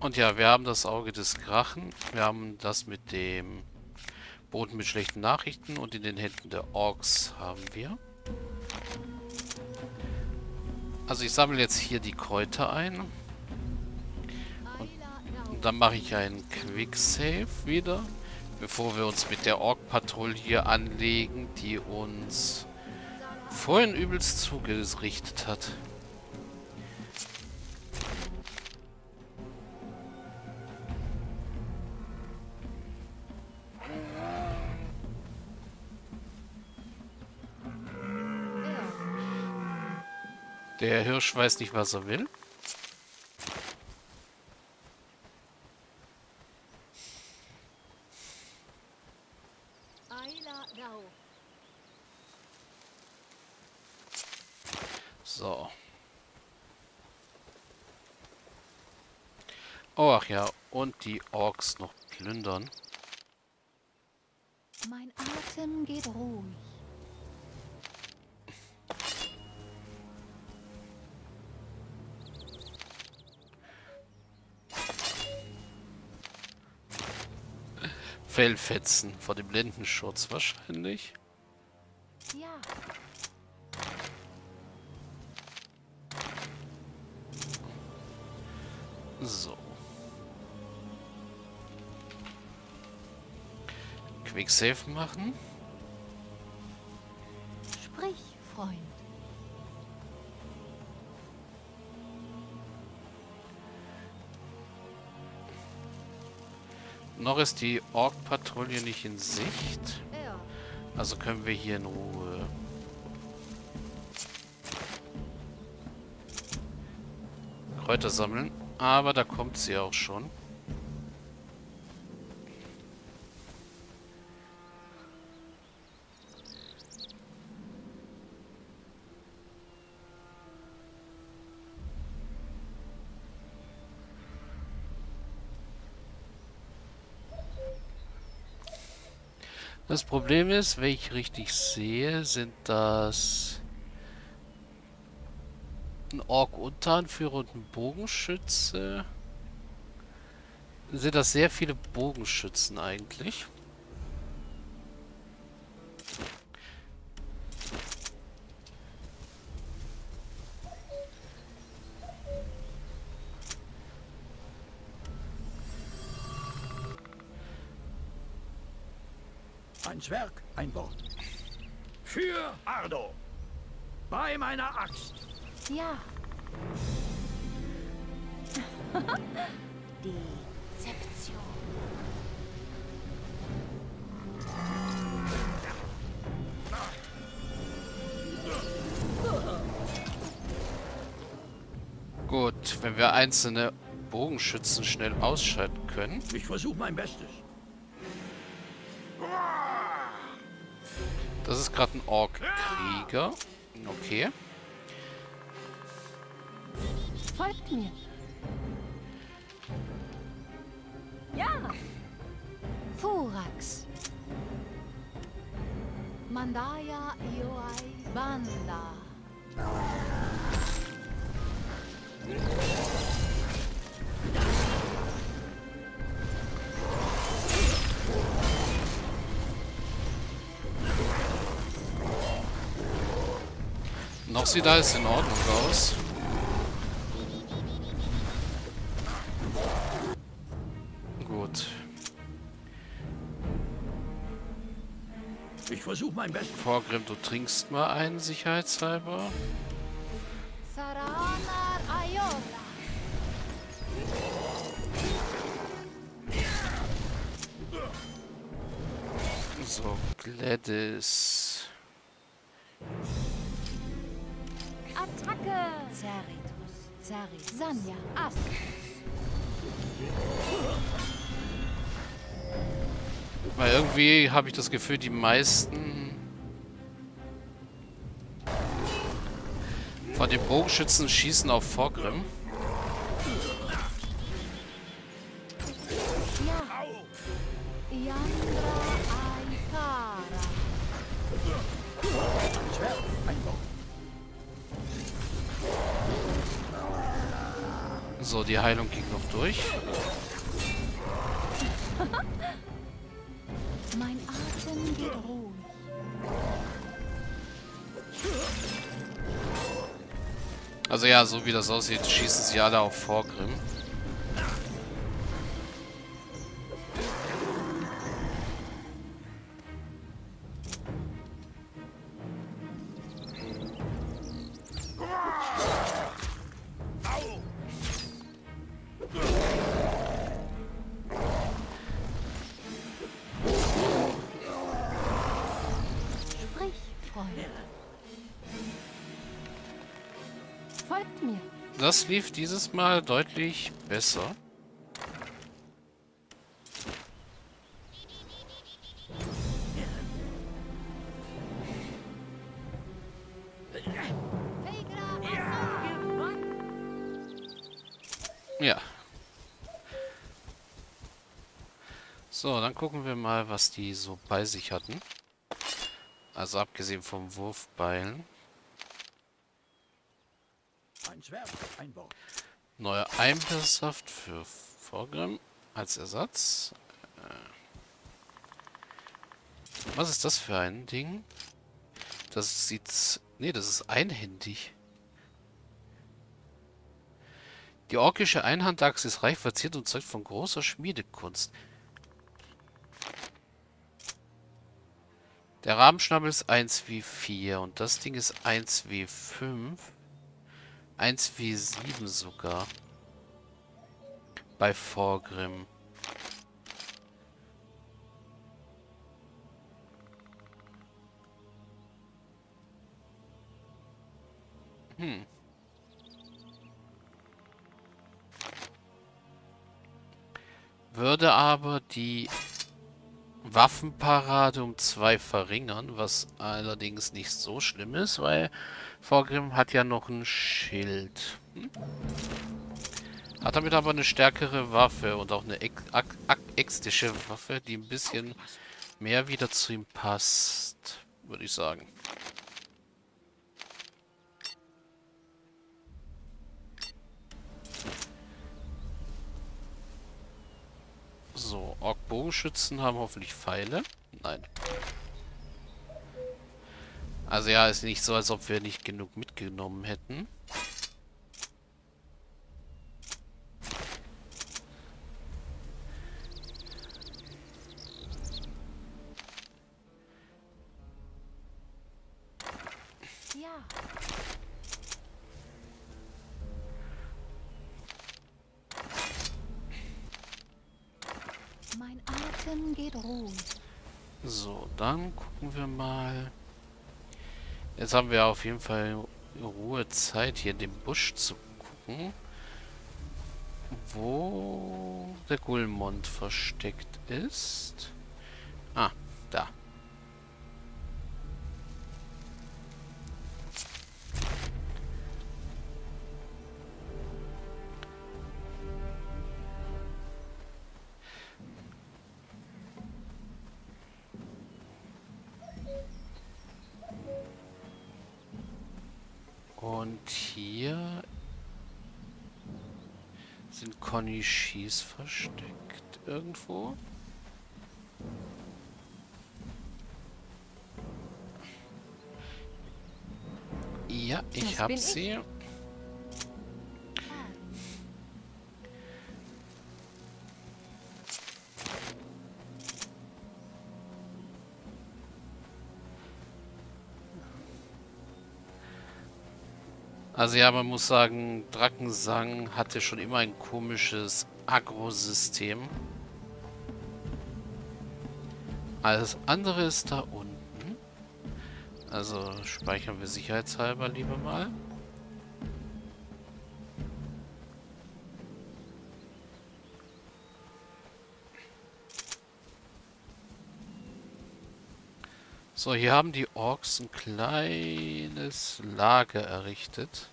Und ja, wir haben das Auge des Drachen. Wir haben das mit dem Boden mit schlechten Nachrichten. Und in den Händen der Orks haben wir. Also ich sammle jetzt hier die Kräuter ein. Und dann mache ich einen Quicksave wieder. Bevor wir uns mit der Ork-Patrouille anlegen, die uns vorhin übelst zugerichtet hat. Der Hirsch weiß nicht, was er will. So. Oh, ach ja. Und die Orks noch plündern. Mein Atem geht ruhig. Fellfetzen vor dem Blindenschutz wahrscheinlich. Ja. So. Quicksave machen. Sprich, Freund. Noch ist die Ork-Patrouille nicht in Sicht. Also können wir hier in Ruhe Kräuter sammeln. Aber da kommt sie auch schon. Das Problem ist, wenn ich richtig sehe, sind das ein Ork-Unteranführer und ein Bogenschütze. Sind das sehr viele Bogenschützen eigentlich? Ein Schwerk, ein Wort. Für Ardo. Bei meiner Axt. Ja. Dezeption. Gut, wenn wir einzelne Bogenschützen schnell ausschalten können. Ich versuche mein Bestes. Das ist gerade ein Ork-Krieger. Okay. Folgt mir. Ja. Vorax. Mandaya Yoai Banda. Noch sieht alles in Ordnung aus. Gut. Ich versuche mein Bestes. Forgrimm, du trinkst mal einen, sicherheitshalber. So, Gladys. Attacke! Zerrituz, Zerrituz, Sanja, Ass. Weil irgendwie habe ich das Gefühl, die meisten von den Bogenschützen schießen auf Forgrimm. die Heilung ging noch durch. Mein Atem geht ruhig. Also ja, so wie das aussieht, schießen sie alle auf Forgrimm. Das lief dieses Mal deutlich besser. Ja. So, dann gucken wir mal, was die so bei sich hatten. Also abgesehen vom Wurfbeilen. Neuer Einpasshaft für Forgrimm als Ersatz. Was ist das für ein Ding? Das sieht's. Ne, das ist einhändig. Die orkische Einhandachse ist reich verziert und zeugt von großer Schmiedekunst. Der Rabenschnabel ist 1W4 und das Ding ist 1W5. 1W7 sogar. Bei Forgrimm. Würde aber die Waffenparade um 2 verringern, was allerdings nicht so schlimm ist, weil Forgrimm hat ja noch ein Schild. Hat damit aber eine stärkere Waffe und auch eine äxtische Waffe, die ein bisschen mehr wieder zu ihm passt, würde ich sagen. So, Ork-Bogenschützen haben hoffentlich Pfeile. Nein. Also ja, ist nicht so, als ob wir nicht genug mitgenommen hätten. Ja. Mein Atem geht ruhig. So, dann gucken wir mal. Jetzt haben wir auf jeden Fall Ruhe Zeit, hier in den Busch zu gucken, wo der Gulmond versteckt ist. Ah, da. Und hier sind Conny Schieß versteckt irgendwo. Ja, ich hab sie. Also ja, man muss sagen, Drakensang hatte schon immer ein komisches Agro-System. Alles andere ist da unten. Also speichern wir sicherheitshalber lieber mal. So, hier haben die Orks ein kleines Lager errichtet.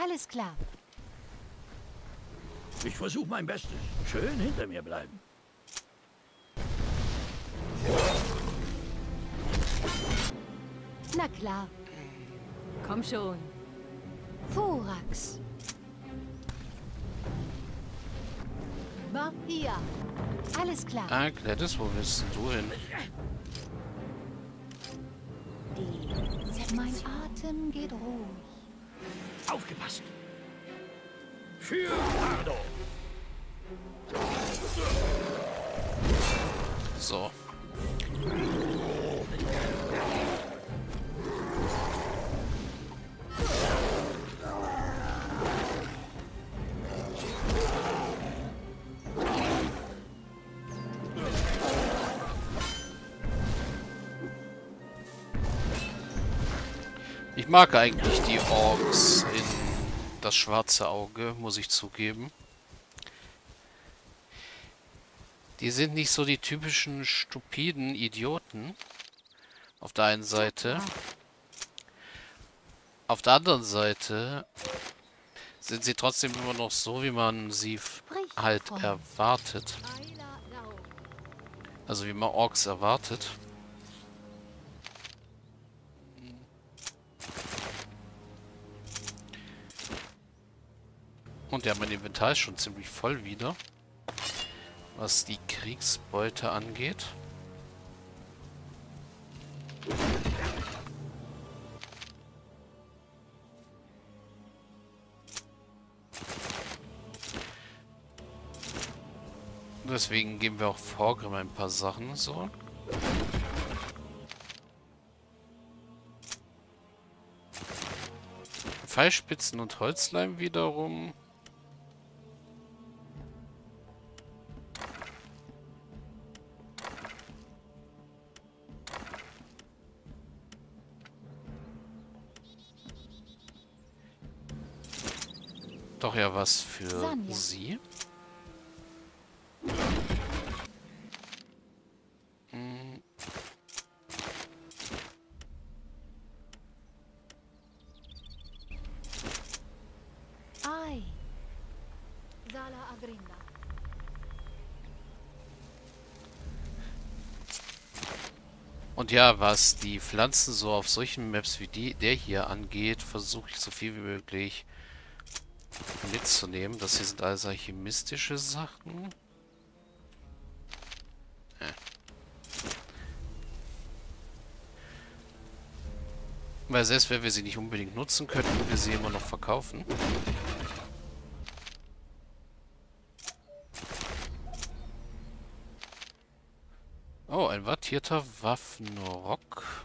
Alles klar. Ich versuche mein Bestes. Schön hinter mir bleiben. Na klar. Komm schon. Vorax. Hier. Alles klar. Ah, Gladys, wo willst du hin? Mein Atem geht ruhig. Aufgepasst. Für Ardo. So. Ich mag eigentlich die Orks in das schwarze Auge, muss ich zugeben. Die sind nicht so die typischen stupiden Idioten. Auf der einen Seite. Auf der anderen Seite sind sie trotzdem immer noch so, wie man sie halt erwartet. Also wie man Orks erwartet. Und ja, mein Inventar ist schon ziemlich voll wieder, was die Kriegsbeute angeht. Deswegen geben wir auch Forgrimm ein paar Sachen so. Pfeilspitzen und Holzleim wiederum. Doch ja, was für Sonja. Sie. Hm. Ai. Sala Agrinda. Und ja, was die Pflanzen so auf solchen Maps wie der hier angeht, versuche ich so viel wie möglich mitzunehmen. Das hier sind alles alchemistische Sachen. Weil selbst wenn wir sie nicht unbedingt nutzen können, können wir sie immer noch verkaufen. Oh, ein wattierter Waffenrock.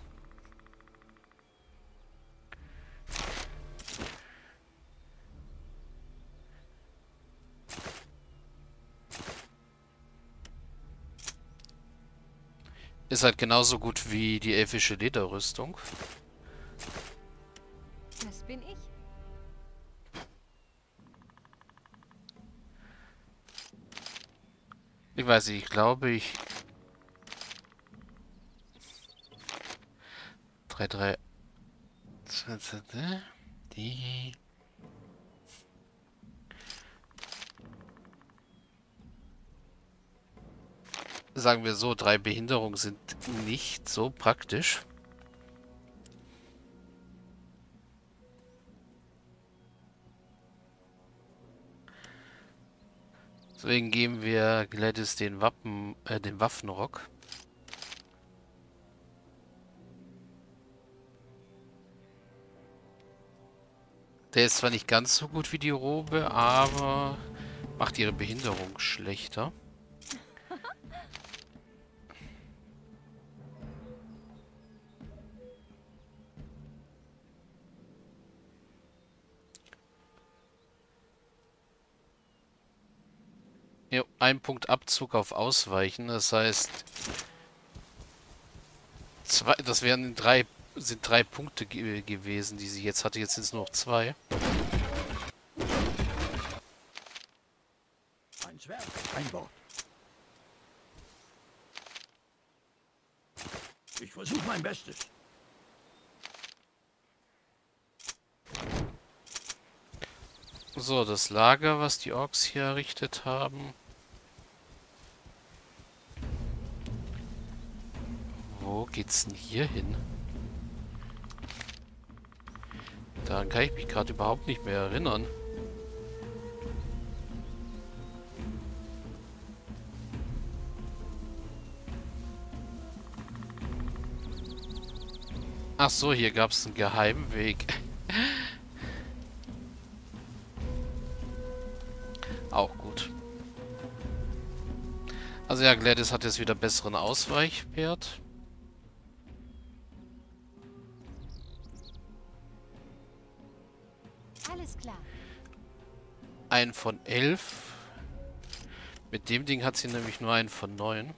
Ist halt genauso gut wie die elfische Lederrüstung. Das bin ich. Ich weiß nicht, ich glaube ich... 3-3... Die... Sagen wir so, 3 Behinderungen sind nicht so praktisch. Deswegen geben wir Gladys den Waffenrock. Der ist zwar nicht ganz so gut wie die Robe, aber macht ihre Behinderung schlechter. Ein Punkt Abzug auf Ausweichen, das heißt, das sind drei Punkte gewesen, die sie jetzt hatte. Jetzt sind es nur noch 2. Ein Schwert, ein Wort. Ich versuche mein Bestes. So, das Lager, was die Orks hier errichtet haben. Wo geht's denn hier hin? Daran kann ich mich gerade überhaupt nicht mehr erinnern. Ach so, hier gab es einen geheimen Weg. Auch gut. Also ja, Gladys hat jetzt wieder besseren Ausweichwert. Alles klar. 1 von 11. Mit dem Ding hat sie nämlich nur 1 von 9.